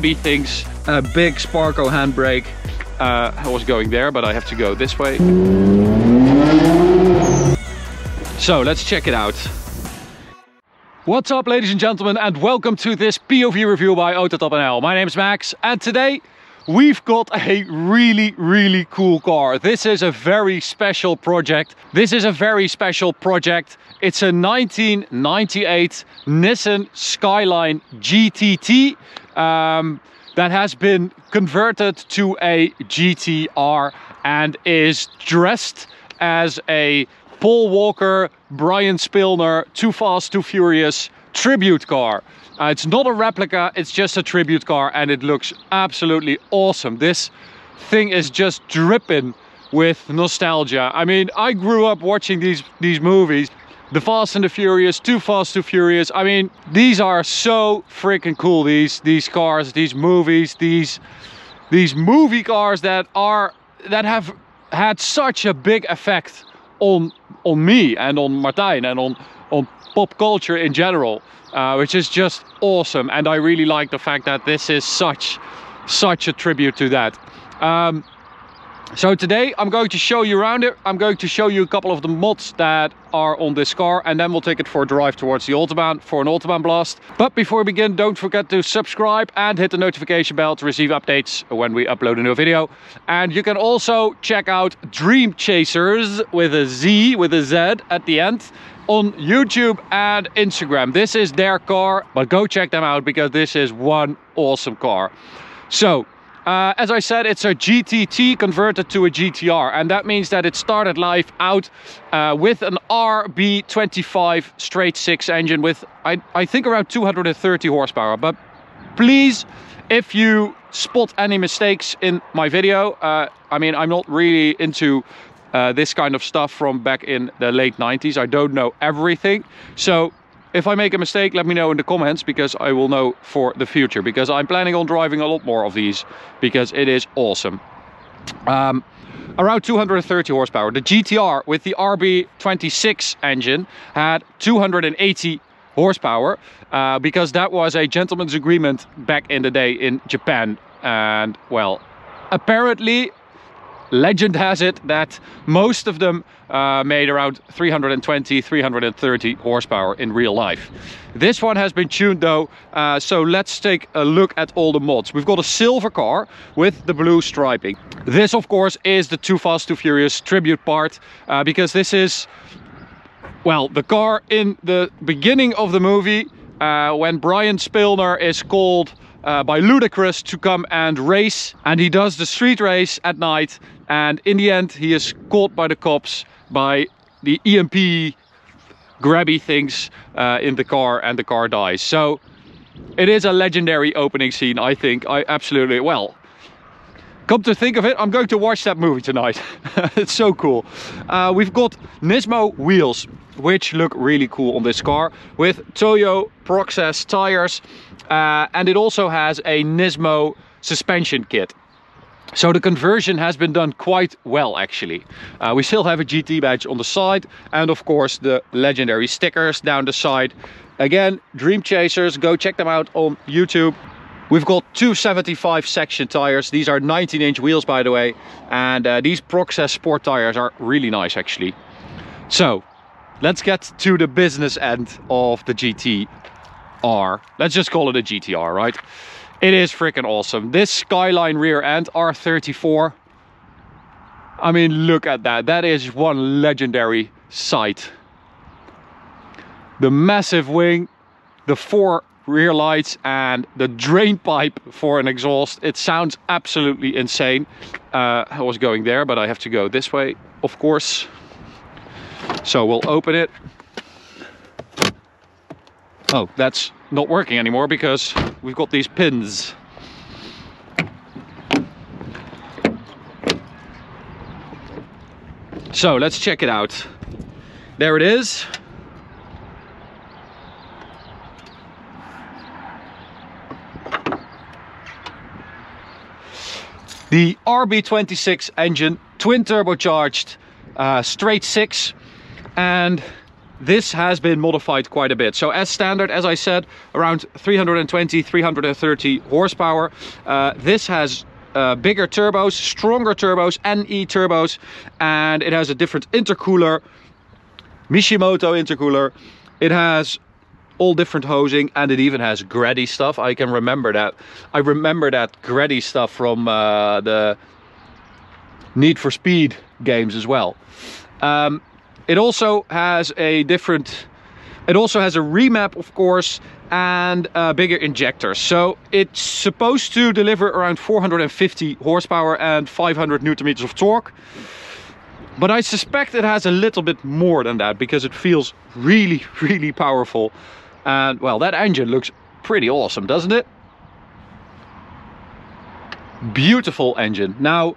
grabby things, a big Sparco handbrake. I was going there, but I have to go this way. So let's check it out. What's up, ladies and gentlemen, and welcome to this POV review by AutoTopNL. My name is Max, and today we've got a really cool car. This is a very special project. It's a 1998 Nissan Skyline GTT that has been converted to a GTR and is dressed as a Paul Walker, Brian Spilner, Too Fast Too Furious tribute car. It's not a replica, it's just a tribute car, and it looks absolutely awesome. This thing is just dripping with nostalgia. I mean, I grew up watching these movies, The Fast and the Furious, Too Fast Too Furious. I mean, these are so freaking cool, these cars, these movies, these movie cars that have had such a big effect on me and on Martijn and on pop culture in general, which is just awesome. And I really like the fact that this is such a tribute to that. So today I'm going to show you around it. I'm going to show you a couple of the mods that are on this car, and then we'll take it for a drive towards the Autobahn for an Autobahn blast. But before we begin, don't forget to subscribe and hit the notification bell to receive updates when we upload a new video. And you can also check out Dream Chasers with a Z at the end on YouTube and Instagram. This is their car, but go check them out because this is one awesome car. So as I said, it's a GTT converted to a GTR, and that means that it started life out with an RB25 straight six engine with, I think, around 230 horsepower. But please, if you spot any mistakes in my video, I mean, I'm not really into this kind of stuff from back in the late 90s. I don't know everything. So if I make a mistake, let me know in the comments, because I will know for the future, because I'm planning on driving a lot more of these because it is awesome. Around 230 horsepower. The GTR with the RB26 engine had 280 horsepower because that was a gentleman's agreement back in the day in Japan. And well, apparently, legend has it that most of them made around 320, 330 horsepower in real life. This one has been tuned though, so let's take a look at all the mods. We've got a silver car with the blue striping. This, of course, is the Too Fast Too Furious tribute part, because this is, well, the car in the beginning of the movie when Brian Spilner is called by Ludacris to come and race, and he does the street race at night, and in the end he is caught by the cops by the EMP grabby things in the car, and the car dies. So it is a legendary opening scene, I think. I absolutely, well, come to think of it, I'm going to watch that movie tonight. It's so cool. We've got Nismo wheels, which look really cool on this car, with Toyo Proxes tires, and it also has a Nismo suspension kit. So the conversion has been done quite well, actually. We still have a GT badge on the side, and of course the legendary stickers down the side. Again, Dream Chasers, go check them out on YouTube. We've got 275 section tires. These are 19-inch wheels, by the way, and these Proxes Sport tires are really nice, actually. So let's get to the business end of the GTR. Let's just call it a GTR, right? It is freaking awesome. This Skyline rear end, R34. I mean, look at that. That is one legendary sight. The massive wing, the four rear lights, and the drain pipe for an exhaust. It sounds absolutely insane. I was going there, but I have to go this way, of course. So we'll open it. Oh, that's not working anymore because we've got these pins. So let's check it out. There it is. The RB26 engine, twin turbocharged, straight six. And This has been modified quite a bit. So as standard, as I said, around 320, 330 horsepower. This has bigger turbos, stronger turbos, NE turbos, and it has a different intercooler, Mishimoto intercooler. It has all different hosing, and it even has Greddy stuff. I can remember that. I remember that Greddy stuff from the Need for Speed games as well. It also has a different, it also has a remap, of course, and bigger injectors. So it's supposed to deliver around 450 horsepower and 500 Nm of torque. But I suspect it has a little bit more than that, because it feels really, really powerful. And well, that engine looks pretty awesome, doesn't it? Beautiful engine. Now,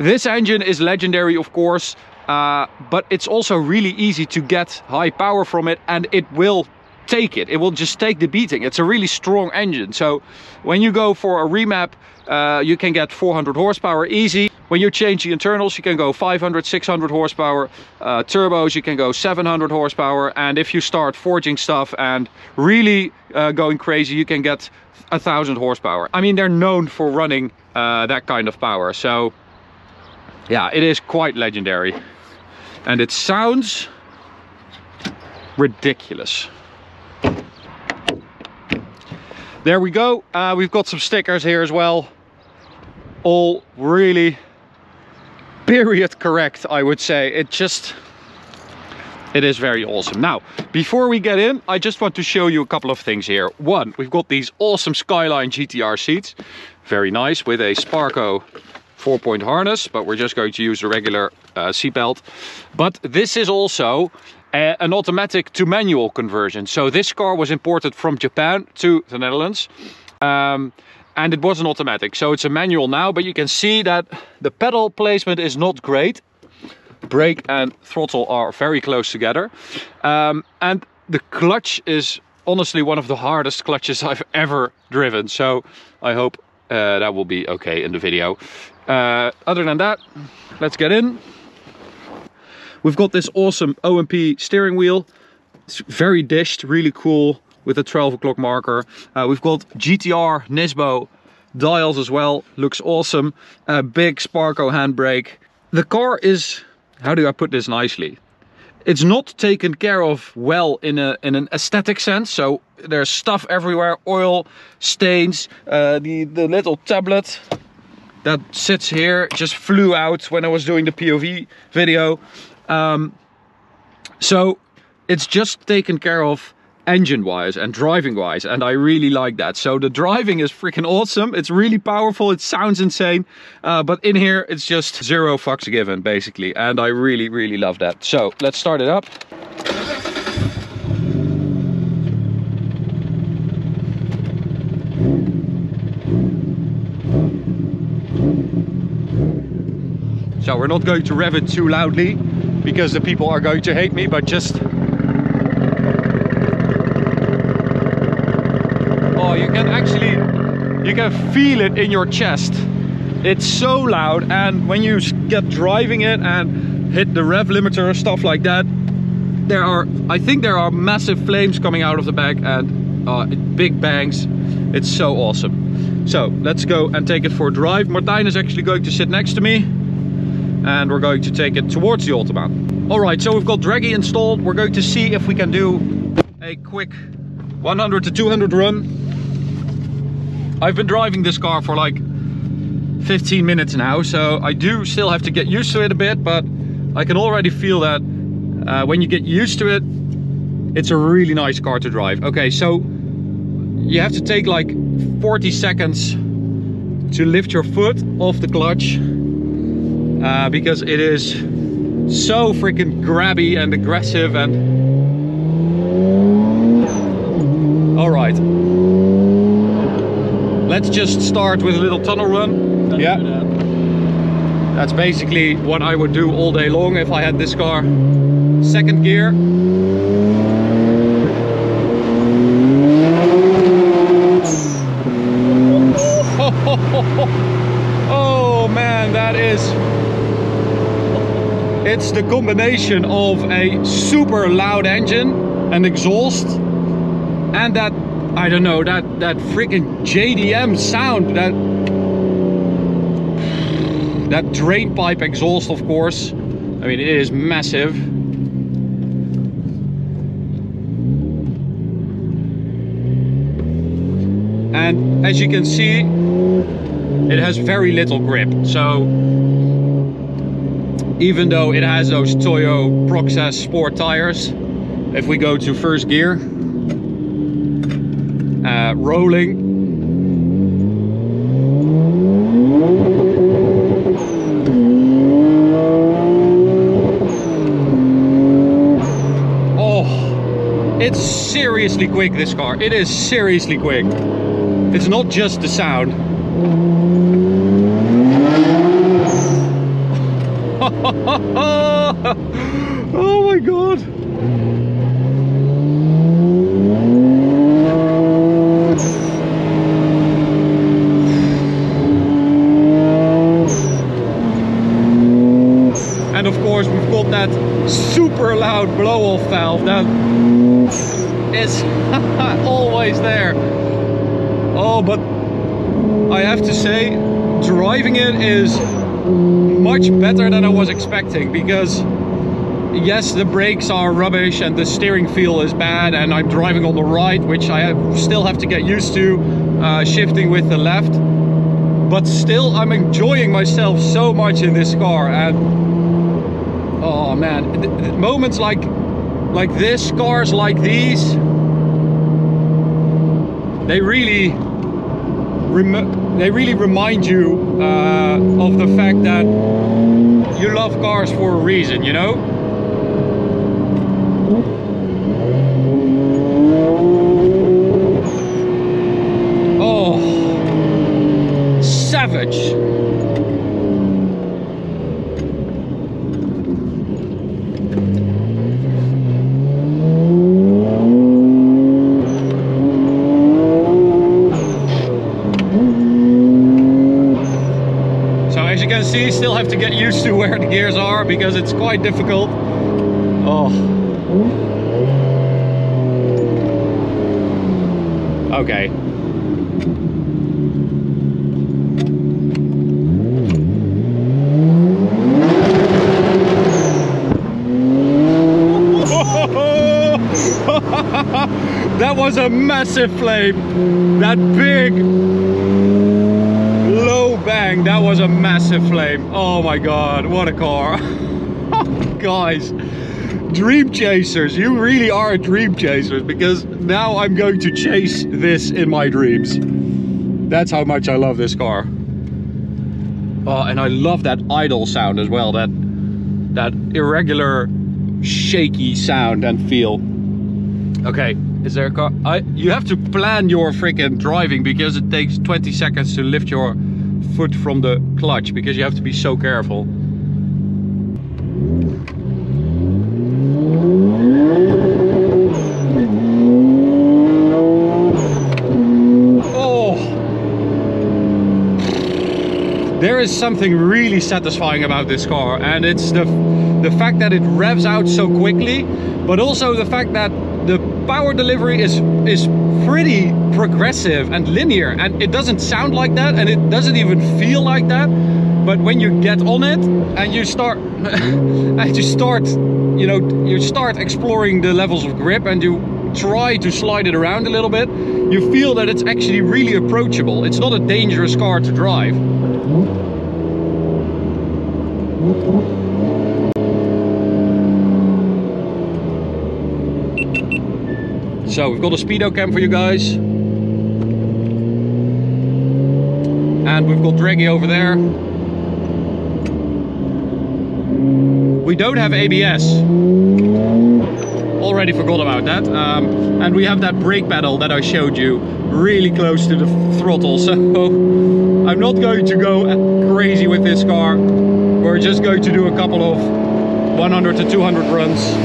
this engine is legendary, of course. But it's also really easy to get high power from it, and it will take it. It will just take the beating. It's a really strong engine. So when you go for a remap, you can get 400 horsepower easy. When you change the internals, you can go 500, 600 horsepower. Turbos, you can go 700 horsepower. And if you start forging stuff and really going crazy, you can get 1000 horsepower. I mean, they're known for running that kind of power. So yeah, it is quite legendary. And it sounds ridiculous. There we go. We've got some stickers here as well. All really period correct, I would say. It is very awesome. Now, before we get in, I just want to show you a couple of things here. One, we've got these awesome Skyline GTR seats. Very nice, with a Sparco 4-point harness, but we're just going to use the regular seatbelt. But this is also an automatic to manual conversion. So this car was imported from Japan to the Netherlands, and it was an automatic. So it's a manual now, but you can see that the pedal placement is not great. Brake and throttle are very close together. And the clutch is honestly one of the hardest clutches I've ever driven. So I hope that will be okay in the video. Other than that, let's get in. We've got this awesome OMP steering wheel. It's very dished, really cool, with a 12 o'clock marker. We've got GTR Nismo dials as well, looks awesome. A big Sparco handbrake. The car is, how do I put this nicely? It's not taken care of well in an aesthetic sense, so there's stuff everywhere, oil, stains, the little tablet that sits here just flew out when I was doing the POV video. So it's just taken care of engine-wise and driving-wise, and I really like that. So the driving is freaking awesome. It's really powerful. It sounds insane, but in here it's just zero fucks given, basically. And I really, really love that. So let's start it up. So we're not going to rev it too loudly, because the people are going to hate me, but just... Oh, you can actually, you can feel it in your chest. It's so loud, and when you get driving it and hit the rev limiter, stuff like that, there are, I think there are massive flames coming out of the back, and big bangs. It's so awesome. So let's go and take it for a drive. Martijn is actually going to sit next to me, and we're going to take it towards the Autobahn. All right, so we've got Draggy installed. We're going to see if we can do a quick 100 to 200 run. I've been driving this car for like 15 minutes now, so I do still have to get used to it a bit, but I can already feel that when you get used to it, it's a really nice car to drive. Okay, so you have to take like 40 seconds to lift your foot off the clutch, because it is so freaking grabby and aggressive. And all right, let's just start with a little tunnel run. Yeah, that's basically what I would do all day long if I had this car. Second gear. Oh man, that is... It's the combination of a super loud engine and exhaust and that, I don't know, that freaking JDM sound, that drain pipe exhaust, of course. I mean, it is massive. And as you can see, it has very little grip. So even though it has those Toyo Proxes sport tires, if we go to first gear, rolling, oh, it's seriously quick, this car. It is seriously quick. It's not just the sound. Oh my god. And of course we've got that super loud blow-off valve that is always there. Oh, but I have to say, driving it is much better than I was expecting, because yes, the brakes are rubbish and the steering feel is bad and I'm driving on the right, which I still have to get used to, shifting with the left, but still I'm enjoying myself so much in this car. And oh man, moments like this, cars like these, they really remind you of the fact that you love cars for a reason, you know? Oh, savage. Still have to get used to where the gears are because it's quite difficult. Oh, okay. That was a massive flame. That big low bang, that was a massive flame. Oh my god, what a car. Guys, Dream Chasers, you really are Dream Chasers, because now I'm going to chase this in my dreams. That's how much I love this car. Oh, and I love that idle sound as well, that irregular shaky sound and feel. Okay, is there a car? You have to plan your freaking driving, because it takes 20 seconds to lift your foot from the clutch, because you have to be so careful. Oh, there is something really satisfying about this car, and it's the fact that it revs out so quickly, but also the fact that the power delivery is pretty progressive and linear, and it doesn't sound like that, and it doesn't even feel like that. But when you get on it and you start you start exploring the levels of grip and you try to slide it around a little bit, you feel that it's actually really approachable. It's not a dangerous car to drive. So we've got a speedo cam for you guys, and we've got Draggy over there. We don't have ABS, already forgot about that, and we have that brake pedal that I showed you really close to the throttle, so I'm not going to go crazy with this car. We're just going to do a couple of 100 to 200 runs.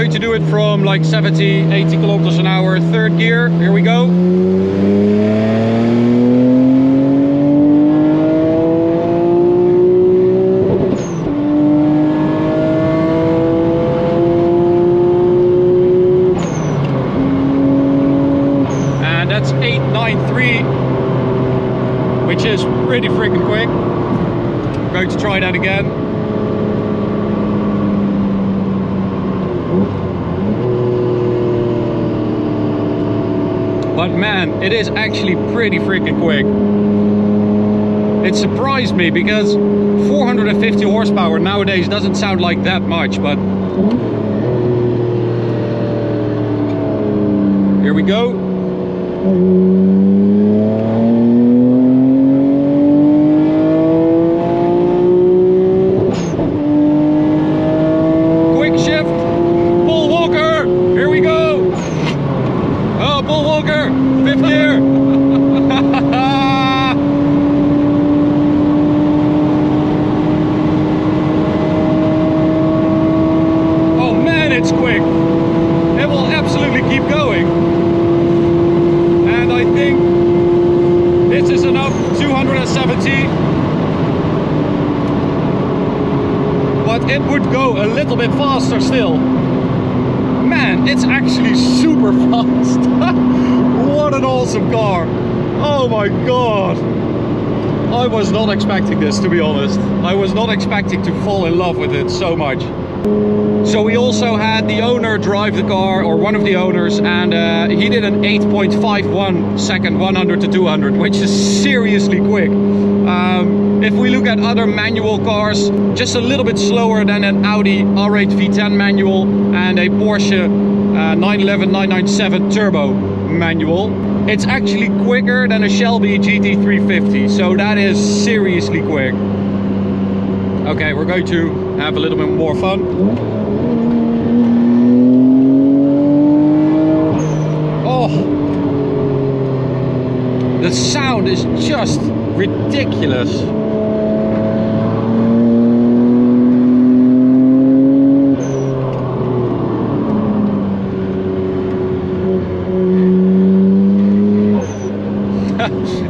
To do it it from like 70, 80 kilometers an hour, third gear. Here we go. And that's 893, which is pretty freaking quick. I'm going to try that again. But man, it is actually pretty freaking quick. It surprised me because 450 horsepower nowadays doesn't sound like that much, but here we go. Quick shift, Paul Walker, here we go. Oh, Paul Walker, fifth gear. Oh man, it's quick. It will absolutely keep going. And I think this is enough, 270. But it would go a little bit faster still. Man, it's actually super fast. What an awesome car. Oh my god. I was not expecting this, to be honest. I was not expecting to fall in love with it so much. So we also had the owner drive the car, or one of the owners, and he did an 8.51 second 100 to 200, which is seriously quick. If we look at other manual cars, just a little bit slower than an Audi R8 V10 manual and a Porsche 911 997 Turbo manual. It's actually quicker than a Shelby GT350, so that is seriously quick. Okay, we're going to have a little bit more fun. Oh, the sound is just ridiculous.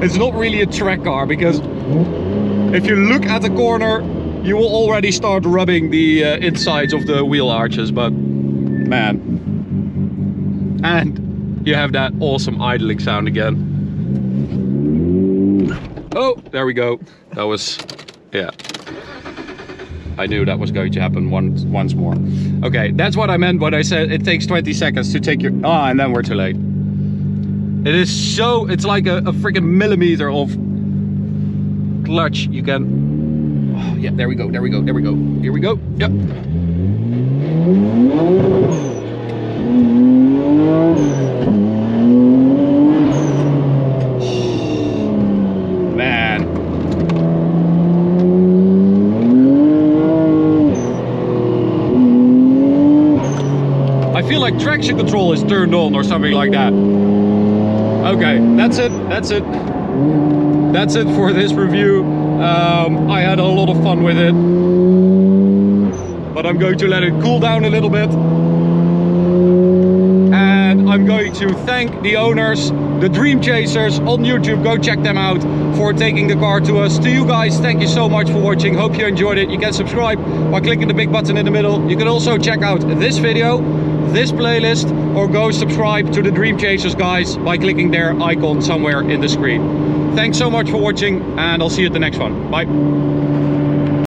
It's not really a track car, because if you look at the corner, you will already start rubbing the insides of the wheel arches, but man. And you have that awesome idling sound again. Oh, there we go. That was, yeah. I knew that was going to happen once more. Okay, that's what I meant when I said it takes 20 seconds to take your, and then we're too late. It is so, it's like a freaking millimeter of clutch you can. Oh, yeah, there we go, there we go, there we go, here we go, yep. Man. I feel like traction control is turned on or something like that. Okay, that's it, that's it. That's it for this review. I had a lot of fun with it, but I'm going to let it cool down a little bit, and I'm going to thank the owners, the Dream Chasers on YouTube, go check them out, for taking the car to us. To you guys, thank you so much for watching, hope you enjoyed it. You can subscribe by clicking the big button in the middle. You can also check out this video, this playlist, or go subscribe to the Dream Chasers guys by clicking their icon somewhere in the screen. Thanks so much for watching, and I'll see you at the next one. Bye.